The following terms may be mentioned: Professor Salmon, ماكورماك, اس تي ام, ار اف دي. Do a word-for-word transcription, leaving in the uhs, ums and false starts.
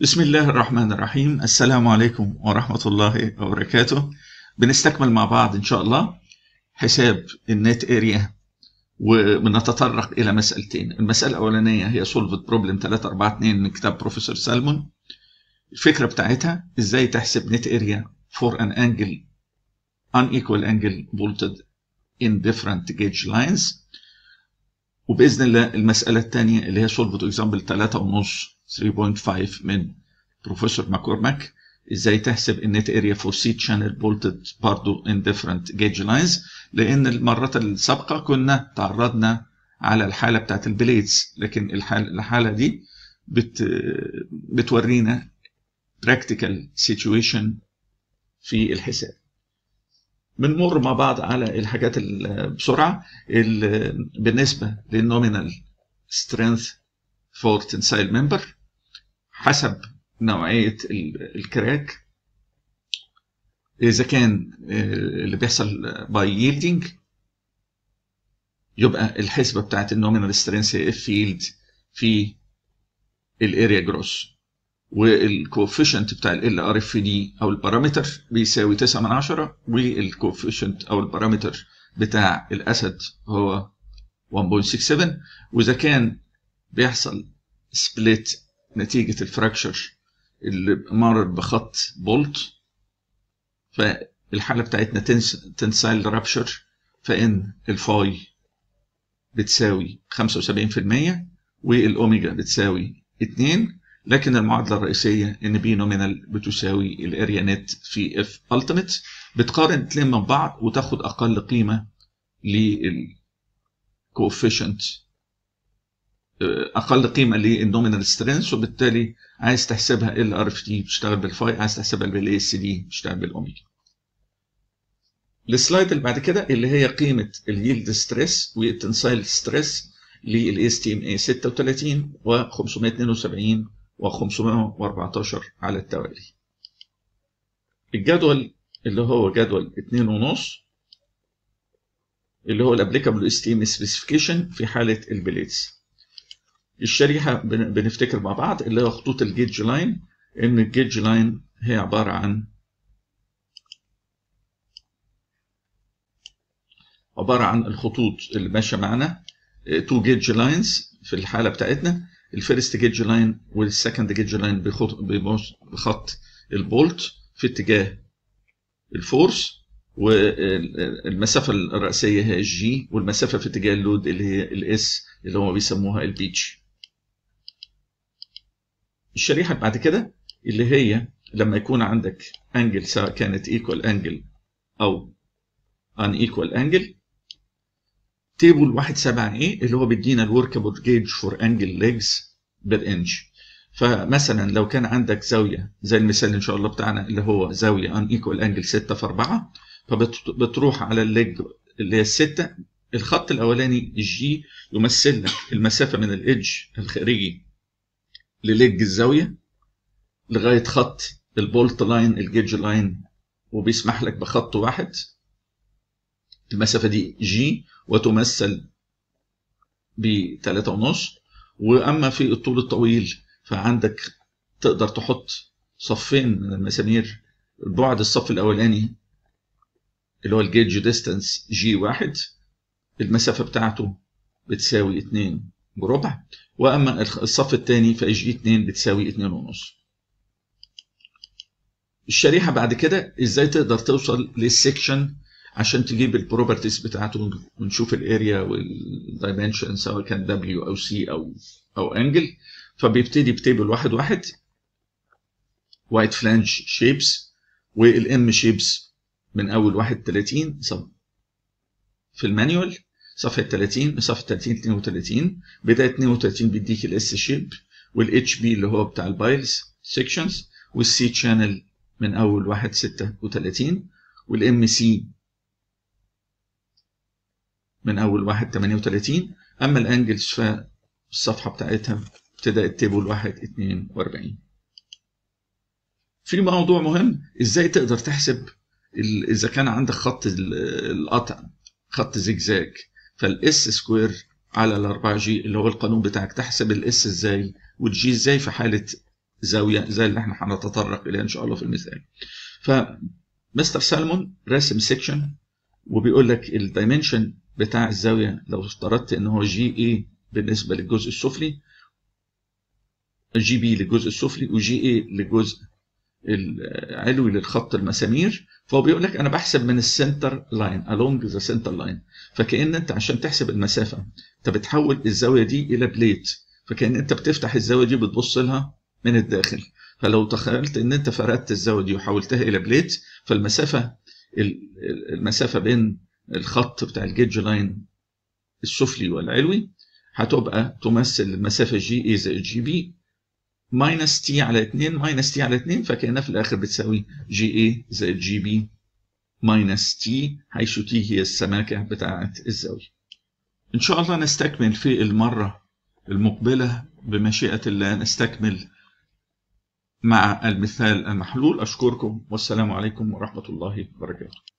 بسم الله الرحمن الرحيم. السلام عليكم ورحمة الله وبركاته. بنستكمل مع بعض إن شاء الله حساب النت اريا، وبنتطرق إلى مسألتين. المسألة الأولانية هي solved problem ثلاثة أربعة اثنين من كتاب بروفيسور سالمون. الفكرة بتاعتها إزاي تحسب نت اريا for an angle unequal angle bolted in different gauge lines. وبإذن الله المسألة الثانية اللي هي solved example ثلاثة ونص ثلاثة فاصلة خمسة من بروفيسور ماكورماك، ازاي تحسب النت اريا فور سي تشانل بولتد برضه ان ديفرنت جيج لاينز، لان المره السابقه كنا تعرضنا على الحاله بتاعت البليدز، لكن الحاله الحاله دي بت بتورينا براكتيكال سيتويشن في الحساب. بنمر مع بعض على الحاجات بسرعه. بالنسبه للنومينال سترينث فور تنسايل ممبر حسب نوعية الكراك، إذا كان اللي بيحصل باي ييلدينج يبقى الحسبة بتاعت النومينال سترينث هي اف ييلد في الاريا جروس، والكوفيشنت بتاع ال ار اف دي او البارامتر بيساوي تسعة من عشرة، والكوفيشنت او البارامتر بتاع الاسد هو واحد فاصلة ستة سبعة. وإذا كان بيحصل سبليت نتيجة الفراكشر اللي مر بخط بولت، فالحالة بتاعتنا تنسايل رابشر، فإن الفاي بتساوي خمسة وسبعين بالمية والأوميجا بتساوي اتنين، لكن المعادلة الرئيسية إن بي نومينال بتساوي الاريا نت في اف التيمت. بتقارن تلم من بعض وتاخد أقل قيمة للكوفيشنت، اقل قيمه للنومينال سترينث، وبالتالي عايز تحسبها ال ار اف دي بتشتغل بالفاي، عايز تحسبها بالاي اس دي بتشتغل بالاوميجا. السلايد اللي بعد كده اللي هي قيمه اليلد ستريس والتنسايل ستريس للاي اس تي ام اي ستة وثلاثين وخمسمائة واثنين وسبعين وخمسمائة وأربعة عشر على التوالي. الجدول اللي هو جدول اتنين ونص اللي هو الابليكابل اس تي ام سبيسيفيكيشن في حاله البليتس. الشريحة بنفتكر مع بعض اللي هو خطوط الجيج لاين، إن الجيج لاين هي عبارة عن عبارة عن الخطوط اللي ماشية معانا تو جيج لاينز في الحالة بتاعتنا، الفيرست جيج لاين والسكند جيج لاين بخط البولت في اتجاه الفورس، والمسافة الرئيسية هي الجي، والمسافة في اتجاه اللود اللي هي الاس اللي هم بيسموها البيتش. الشريحة بعد كده اللي هي لما يكون عندك انجل سواء كانت ايكوال انجل او ان ايكوال انجل. تيبل واحد سبعة ايه اللي هو بيدينا الوركبل جيج فور انجل ليجز بالانش. فمثلا لو كان عندك زاوية زي المثال ان شاء الله بتاعنا اللي هو زاوية ان ايكوال انجل ستة في أربعة، فبتروح على الليج اللي هي الستة، الخط الاولاني الجي يمثل لك المسافه من الادج الخارجي لليج الزاويه لغايه خط البولت لاين الجيج لاين، وبيسمح لك بخط واحد، المسافه دي جي وتمثل ب ثلاثة ونص. واما في الطول الطويل فعندك تقدر تحط صفين من المسامير، البعد الصف الاولاني اللي هو الجيج ديستانس جي واحد، المسافة بتاعته بتساوي اتنين وربع، وأما الصف الثاني فجي اتنين بتساوي اتنين ونص. الشريحة بعد كده ازاي تقدر توصل للسكشن عشان تجيب البروبرتيز بتاعته، ونشوف الاريا والدايمنشن سواء كان دبليو أو سي أو أو انجل. فبيبتدي بتيبل واحد واحد وايت فلانج شيبس، والام شيبس من أول واحد تلاتين في المانيوال، صفحة تلاتين، صفحة تلاتين اتنين وتلاتين، بداية اتنين وتلاتين بيديك الاس شيب، والاتش بي اللي هو بتاع البايلز سيكشنز، والسي شانل من أول واحد ستة وتلاتين، والام سي من أول واحد تمانية وتلاتين. أما الانجلز فالصفحة بتاعتها ابتدى التيبل واحد اتنين وأربعين. في موضوع مهم، ازاي تقدر تحسب إذا كان عندك خط القطع خط زجزاج، فالاس سكوير على الاربعة جي اللي هو القانون بتاعك تحسب الاس ازاي والجي ازاي في حالة زاوية زي اللي احنا هنتطرق اليها ان شاء الله في المثال. فمستر سالمون راسم سيكشن وبيقول لك الدايمنشن بتاع الزاوية لو افترضت ان هو جي اي بالنسبة للجزء السفلي، جي بي للجزء السفلي، وجي اي للجزء العلوي للخط المسامير. فهو بيقول لك انا بحسب من السنتر لاين، along the center line. فكأن انت عشان تحسب المسافة انت بتحول الزاوية دي الى بليت، فكأن انت بتفتح الزاوية دي بتبص لها من الداخل. فلو تخيلت ان انت فردت الزاوية دي وحولتها الى بليت، فالمسافة المسافة بين الخط بتاع الجيج لاين السفلي والعلوي هتبقى تمثل المسافة جي اي زائد جي بي ماينس تي على اتنين ماينس تي على اتنين، فكأنها في الآخر بتساوي جي اي زائد جي بي ماينس تي، حيث تي هي السماكة بتاعة الزاوية. إن شاء الله نستكمل في المرة المقبلة بمشيئة الله، نستكمل مع المثال المحلول. أشكركم والسلام عليكم ورحمة الله وبركاته.